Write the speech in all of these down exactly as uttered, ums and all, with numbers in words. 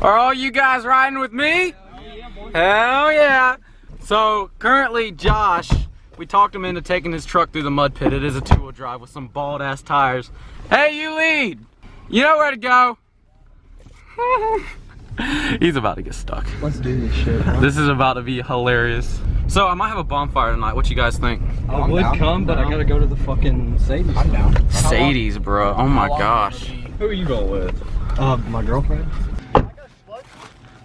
Are all you guys riding with me? Hell yeah. So currently Josh, we talked him into taking his truck through the mud pit. It is a two-wheel drive with some bald ass tires. Hey, you lead. You know where to go. He's about to get stuck. Let's do this shit. Bro. This is about to be hilarious. So I might have a bonfire tonight. What you guys think? I would come, but I gotta go to the fucking Sadie's. I'm down. Sadie's, bro. Oh my gosh. Who are you going with? Uh, my girlfriend.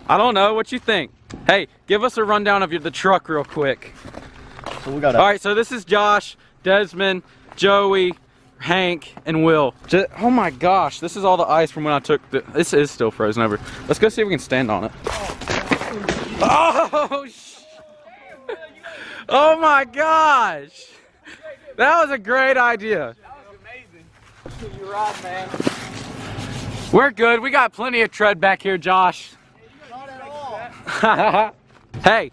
I don't know. What you think? Hey, give us a rundown of your, the truck real quick. So we got. All right. So this is Josh, Desmond, Joey, Hank, and Will. Just, oh my gosh, this is all the ice from when I took the, this is still frozen over. Let's go see if we can stand on it. Oh, sh oh my gosh. That was a great idea. That was amazing. You're right, man. We're good. We got plenty of tread back here, Josh. Not at all. Hey,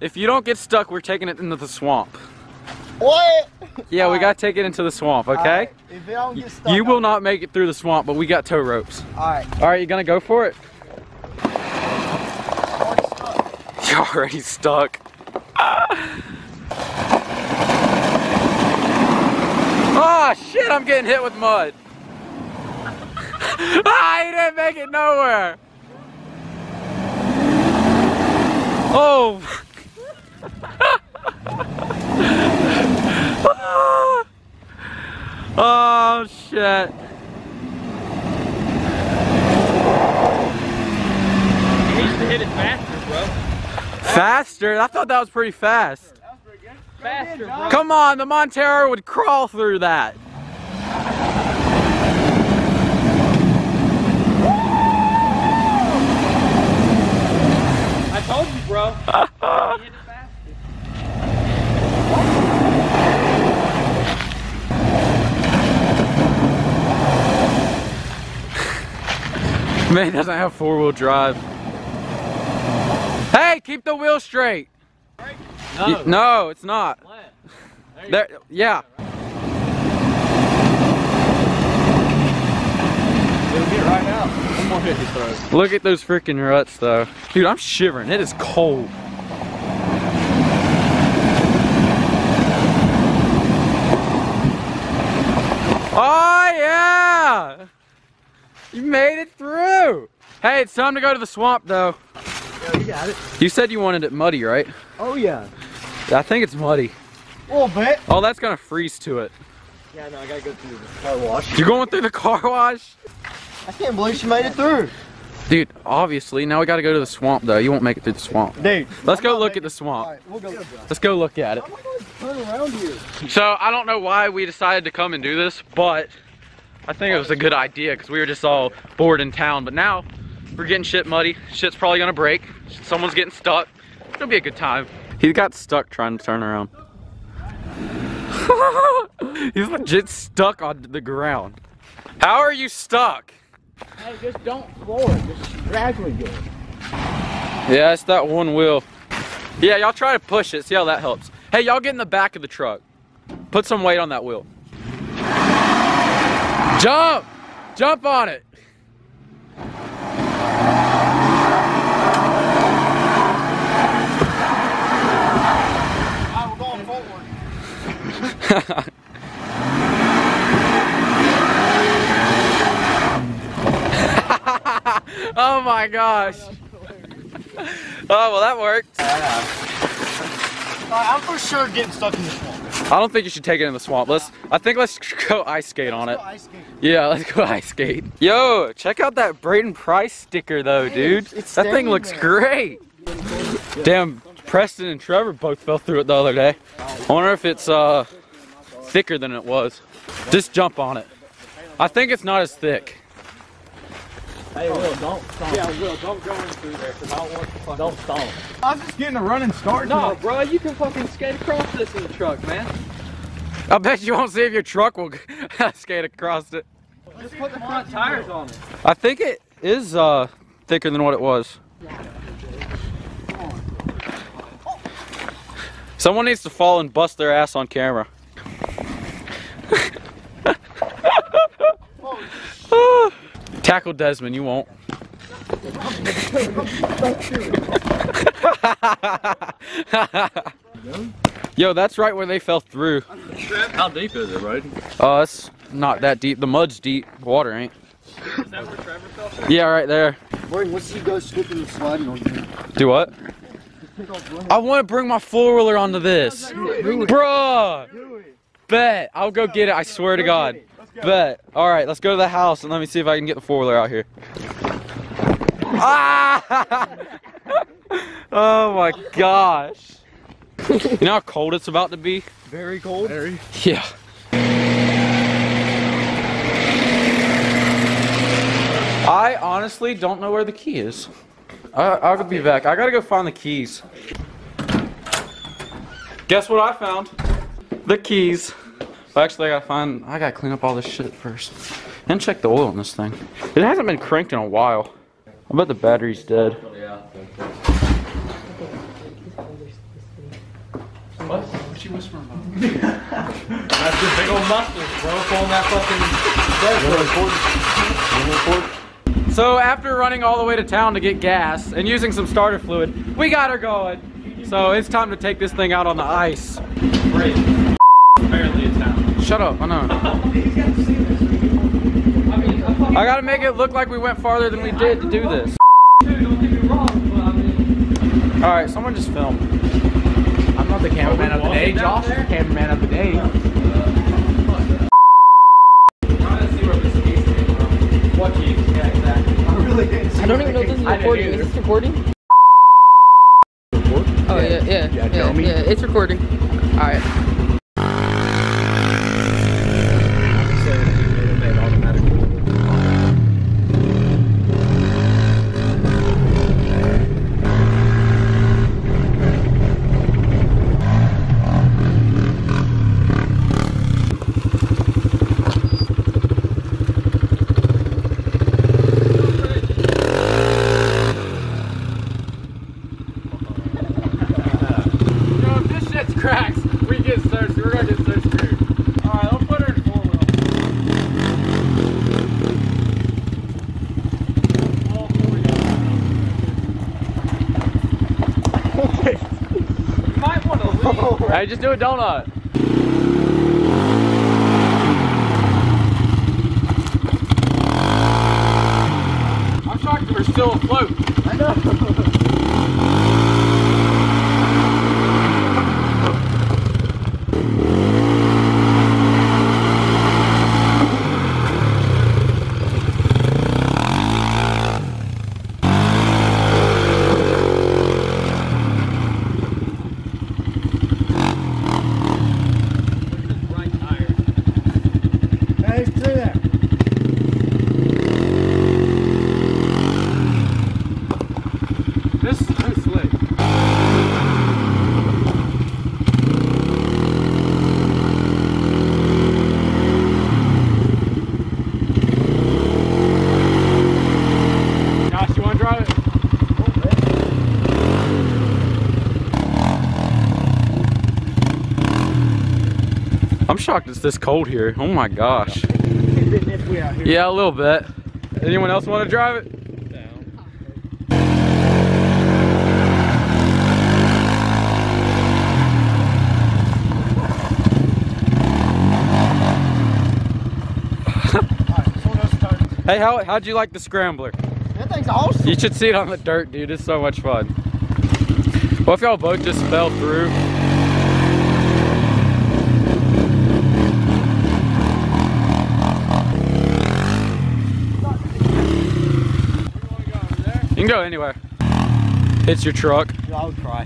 if you don't get stuck, we're taking it into the swamp. What? Yeah, we gotta take it into the swamp, okay? If it don't get stuck, you will not make it through the swamp, but we got tow ropes. Alright. Alright, you gonna go for it? I'm already stuck. You're already stuck. Ah. Oh shit, I'm getting hit with mud. Ah, he didn't make it nowhere. Oh. Oh shit. You need to hit it faster, bro. Faster? I thought that was pretty fast. That was pretty good. Faster, bro. Come on, the Montero would crawl through that. I told you, bro. You hit it faster. Man doesn't have four-wheel drive. Hey, keep the wheel straight. No, you, no it's not. There there, yeah. It'll get right out. One more hit you throw. Look at those freaking ruts, though. Dude, I'm shivering. It is cold. Oh yeah! You made it through! Hey, it's time to go to the swamp though. Yeah, you got it. You said you wanted it muddy, right? Oh yeah. I think it's muddy. A little bit. Oh, that's gonna freeze to it. Yeah, no, I gotta go through the car wash. You're going through the car wash? I can't believe she made it through. Dude, obviously, now we gotta go to the swamp though. You won't make it through the swamp. Dude. Let's I'm go look at the swamp. Right, we'll go look at Let's go look at it. I'm gonna turn around here. So, I don't know why we decided to come and do this, but I think it was a good idea because we were just all bored in town, but now we're getting shit muddy. Shit's probably gonna break. Someone's getting stuck. It'll be a good time. He got stuck trying to turn around. He's legit stuck on the ground. How are you stuck? Hey, just don't floor it. Just gradually do it. Yeah, it's that one wheel. Yeah, y'all try to push it. See how that helps. Hey, y'all get in the back of the truck. Put some weight on that wheel. Jump! Jump on it! Alright, we're going forward. Oh my gosh. Oh, well, that worked. Uh, I'm for sure getting stuck in the swamp. I don't think you should take it in the swamp. Let's, I think let's go ice skate on it. Ice skate. Yeah, let's go ice skate. Yo, check out that Braydon Price sticker though, dude. It's that thing looks there. Great. Damn, Preston and Trevor both fell through it the other day. I wonder if it's uh, thicker than it was. Just jump on it. I think it's not as thick. Hey, Will, don't stomp. Yeah, Will, don't go in through there, because I don't want to fucking... Don't stomp. I'm just getting a running start. No, like... bro, you can fucking skate across this in the truck, man. I bet you won't see if your truck will skate across it. Just put the front tires on it. I think it is uh, thicker than what it was. Someone needs to fall and bust their ass on camera. Tackle Desmond, you won't. Yo, that's right where they fell through. How deep is it, Braydon? Oh, it's not that deep. The mud's deep. The water ain't. Is that where Trevor fell through? Yeah, right there. Braydon, what's he go slipping and sliding on you? Do what? I want to bring my four-wheeler onto this. Bruh! Bet. I'll go get it. I swear to God. Bet. Alright, let's go to the house and let me see if I can get the four-wheeler out here. Ah! Oh my gosh. You know how cold it's about to be? Very cold. Very. Yeah. I honestly don't know where the key is. I, I'll be back. I gotta go find the keys. Guess what I found? The keys. Well, actually, I gotta find. I gotta clean up all this shit first, and check the oil in this thing. It hasn't been cranked in a while. I bet the battery's dead. What? What you whispering about? That's your big old mustard, bro. On that fucking. So after running all the way to town to get gas and using some starter fluid, we got her going. So it's time to take this thing out on the ice. Great. Barely in town. Shut up. I know. I gotta make it look like we went farther than we did to do this. All right, someone just filmed. I'm not the cameraman of the day, Josh is the cameraman of the day. What keys? Yeah, exactly. I don't even know if this is recording. Is this recording? Oh, yeah, yeah, yeah, yeah, yeah, it's recording. Alright. Hey, just do a donut. I'm shocked we're still afloat. I know. I'm shocked it's this cold here. Oh my gosh. Yeah, a little bit. Anyone else want to drive it? Hey, how, how'd you like the scrambler? That thing's awesome. You should see it on the dirt, dude. It's so much fun. What if y'all both just fell through? You can go anywhere. It's your truck. I would cry.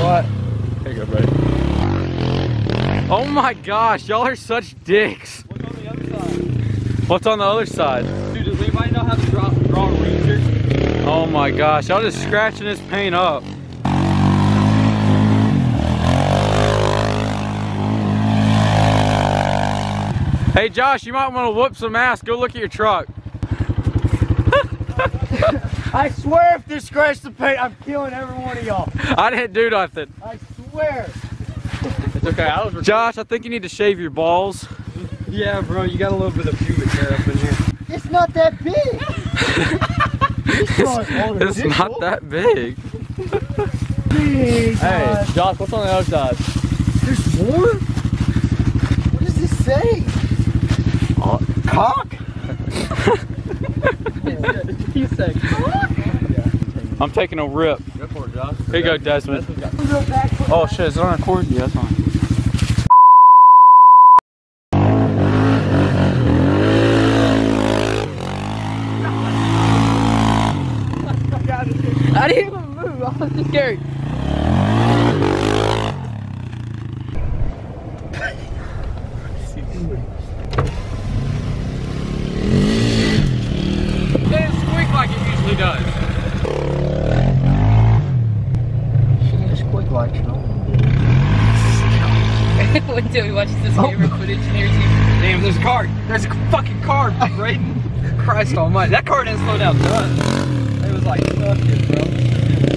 What? There you go, bro. Oh my gosh, y'all are such dicks. What's on the other side? What's on the other side? Dude, does anybody know how to draw, draw a ranger? Oh my gosh, y'all just scratching this paint up. Hey Josh, you might want to whoop some ass. Go look at your truck. I swear if this scratched the paint, I'm killing every one of y'all. I didn't do nothing. I swear. It's okay. I was Josh, I think you need to shave your balls. Yeah, bro, you got a little bit of pubic hair up in here. It's not that big. It's, it's not that big. Hey, Josh, what's on the other side? There's more? What does this say? Uh, cock? He said cock? I'm taking a rip. Go for it, Josh. Here you go, Desmond. Oh, shit, is it on record? Yeah, it's on. I didn't even move, I was just scared. It didn't squeak like it usually does. Shouldn't it squeak like it normally does? Wait till he watches this oh. camera footage and hears you. Damn, there's a car. There's a fucking car, Braydon. Christ almighty. That car didn't slow down none. It was like, fuck it, bro.